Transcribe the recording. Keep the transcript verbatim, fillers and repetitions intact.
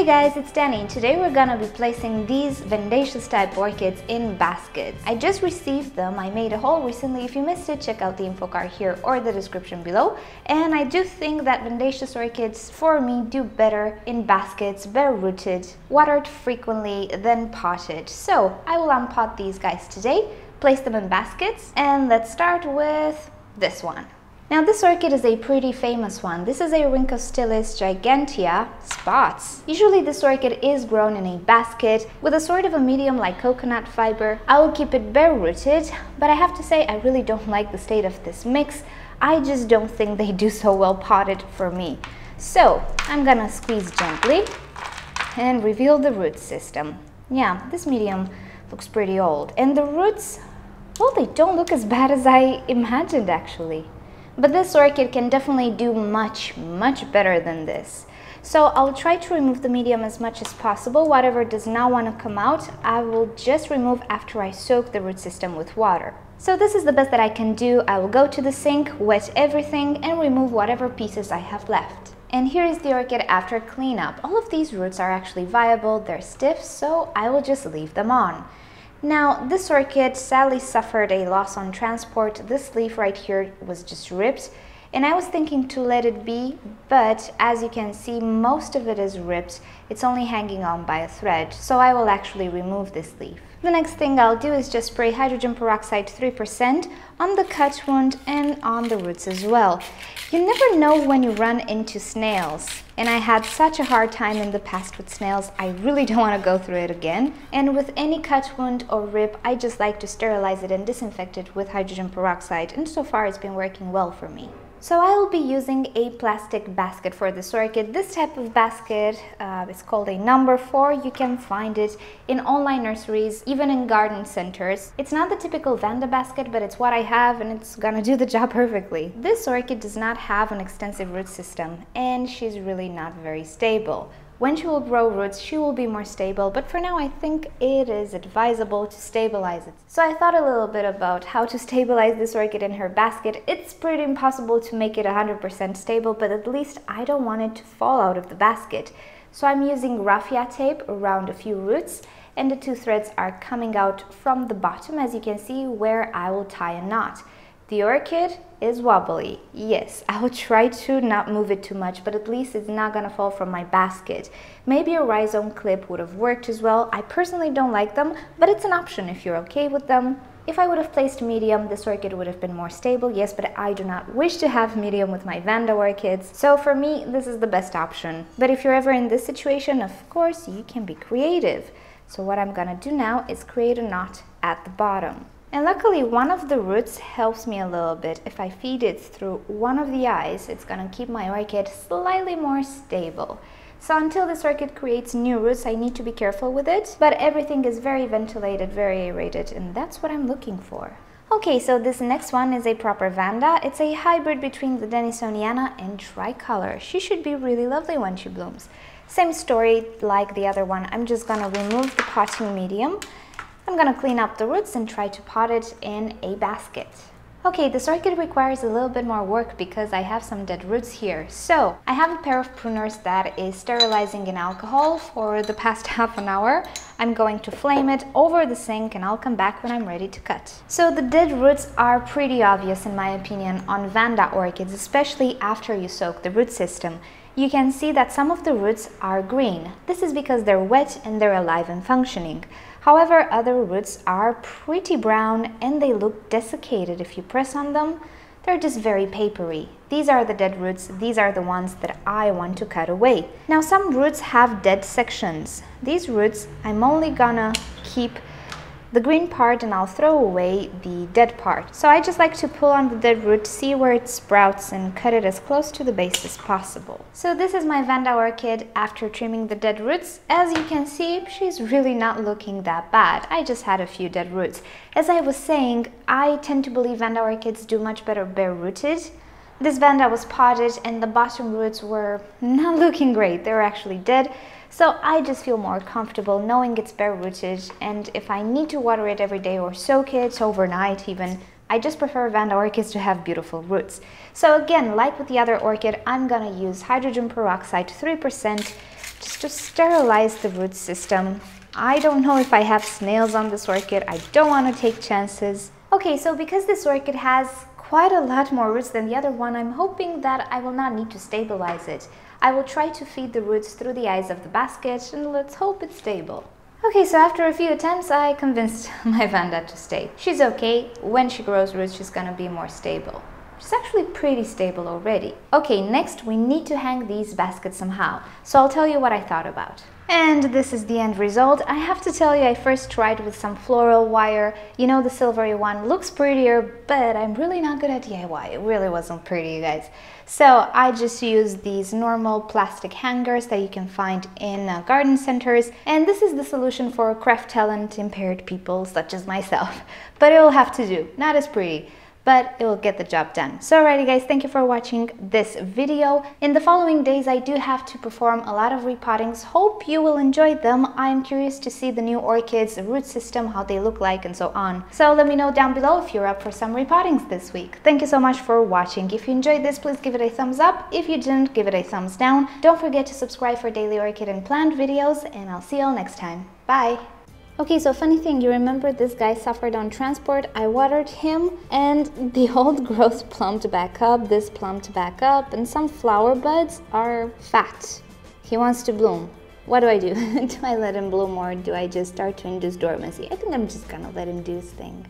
Hey guys, it's Danny. Today we're gonna be placing these Vandaceous type orchids in baskets. I just received them. I made a haul recently. If you missed it, check out the info card here or the description below. And I do think that Vandaceous orchids, for me, do better in baskets, better rooted, watered frequently than potted. So I will unpot these guys today, place them in baskets, and let's start with this one. Now this orchid is a pretty famous one. This is a Rhynchostylis Gigantea Spots. Usually this orchid is grown in a basket with a sort of a medium like coconut fiber. I will keep it bare rooted, but I have to say I really don't like the state of this mix. I just don't think they do so well potted for me. So I'm gonna squeeze gently and reveal the root system. Yeah, this medium looks pretty old. And the roots, well, they don't look as bad as I imagined actually. But this orchid can definitely do much, much better than this. So I'll try to remove the medium as much as possible. Whatever does not want to come out, I will just remove after I soak the root system with water. So this is the best that I can do. I will go to the sink, wet everything, and remove whatever pieces I have left. And here is the orchid after cleanup. All of these roots are actually viable, they're stiff, so I will just leave them on. Now, this orchid sadly suffered a loss on transport. This leaf right here was just ripped, and I was thinking to let it be, but as you can see, most of it is ripped. It's only hanging on by a thread, so I will actually remove this leaf. The next thing I'll do is just spray hydrogen peroxide three percent on the cut wound and on the roots as well. You never know when you run into snails. And I had such a hard time in the past with snails, I really don't want to go through it again. And with any cut, wound or rip, I just like to sterilize it and disinfect it with hydrogen peroxide, and so far it's been working well for me. So I will be using a plastic basket for this orchid. This type of basket uh, is called a number four. You can find it in online nurseries, even in garden centers. It's not the typical Vanda basket, but it's what I have and it's gonna do the job perfectly. This orchid does not have an extensive root system and she's really not very stable. When she will grow roots, she will be more stable, but for now I think it is advisable to stabilize it. So I thought a little bit about how to stabilize this orchid in her basket. It's pretty impossible to make it one hundred percent stable, but at least I don't want it to fall out of the basket. So I'm using raffia tape around a few roots, and the two threads are coming out from the bottom, as you can see, where I will tie a knot. The orchid is wobbly. Yes, I will try to not move it too much, but at least it's not gonna fall from my basket. Maybe a rhizome clip would have worked as well. I personally don't like them, but it's an option if you're okay with them. If I would have placed medium, this orchid would have been more stable, yes, but I do not wish to have medium with my Vanda orchids. So for me, this is the best option. But if you're ever in this situation, of course, you can be creative. So what I'm gonna do now is create a knot at the bottom. And luckily one of the roots helps me a little bit. If I feed it through one of the eyes, it's gonna keep my orchid slightly more stable. So until this orchid creates new roots, I need to be careful with it, but everything is very ventilated, very aerated, and that's what I'm looking for. Okay, so this next one is a proper Vanda. It's a hybrid between the Denisoniana and tricolor. She should be really lovely when she blooms. Same story like the other one. I'm just gonna remove the potting medium. I'm gonna clean up the roots and try to pot it in a basket. Okay, this orchid requires a little bit more work because I have some dead roots here. So I have a pair of pruners that is sterilizing in alcohol for the past half an hour. I'm going to flame it over the sink and I'll come back when I'm ready to cut. So the dead roots are pretty obvious in my opinion on Vanda orchids, especially after you soak the root system. You can see that some of the roots are green. This is because they're wet and they're alive and functioning. However, other roots are pretty brown and they look desiccated. If you press on them, they're just very papery. These are the dead roots. These are the ones that I want to cut away. Now, some roots have dead sections. These roots, I'm only gonna keep the green part and I'll throw away the dead part. So I just like to pull on the dead root, see where it sprouts and cut it as close to the base as possible. So this is my Vanda orchid after trimming the dead roots. As you can see, she's really not looking that bad. I just had a few dead roots. As I was saying, I tend to believe Vanda orchids do much better bare rooted. This Vanda was potted and the bottom roots were not looking great. They were actually dead. So I just feel more comfortable knowing it's bare rooted, and if I need to water it every day or soak it overnight even, I just prefer Vanda orchids to have beautiful roots. So again, like with the other orchid, I'm gonna use hydrogen peroxide three percent just to sterilize the root system. I don't know if I have snails on this orchid. I don't want to take chances. Okay, so because this orchid has quite a lot more roots than the other one, I'm hoping that I will not need to stabilize it. I will try to feed the roots through the eyes of the basket, and let's hope it's stable. Okay, so after a few attempts, I convinced my Vanda to stay. She's okay. When she grows roots, she's gonna be more stable. She's actually pretty stable already. Okay, next we need to hang these baskets somehow. So I'll tell you what I thought about. And this is the end result. I have to tell you, I first tried with some floral wire. You know, the silvery one looks prettier, but I'm really not good at D I Y. It really wasn't pretty, you guys. So I just used these normal plastic hangers that you can find in uh, garden centers. And this is the solution for craft talent impaired people such as myself. But it will have to do, not as pretty, but it will get the job done. So alrighty guys, thank you for watching this video. In the following days, I do have to perform a lot of repottings. Hope you will enjoy them. I'm curious to see the new orchids, the root system, how they look like, and so on. So let me know down below if you're up for some repottings this week. Thank you so much for watching. If you enjoyed this, please give it a thumbs up. If you didn't, give it a thumbs down. Don't forget to subscribe for daily orchid and plant videos, and I'll see you all next time. Bye! Okay, so funny thing, you remember this guy suffered on transport, I watered him and the old growth plumped back up, this plumped back up, and some flower buds are fat. He wants to bloom. What do I do? Do I let him bloom or do I just start to induce dormancy? I think I'm just gonna let him do his thing.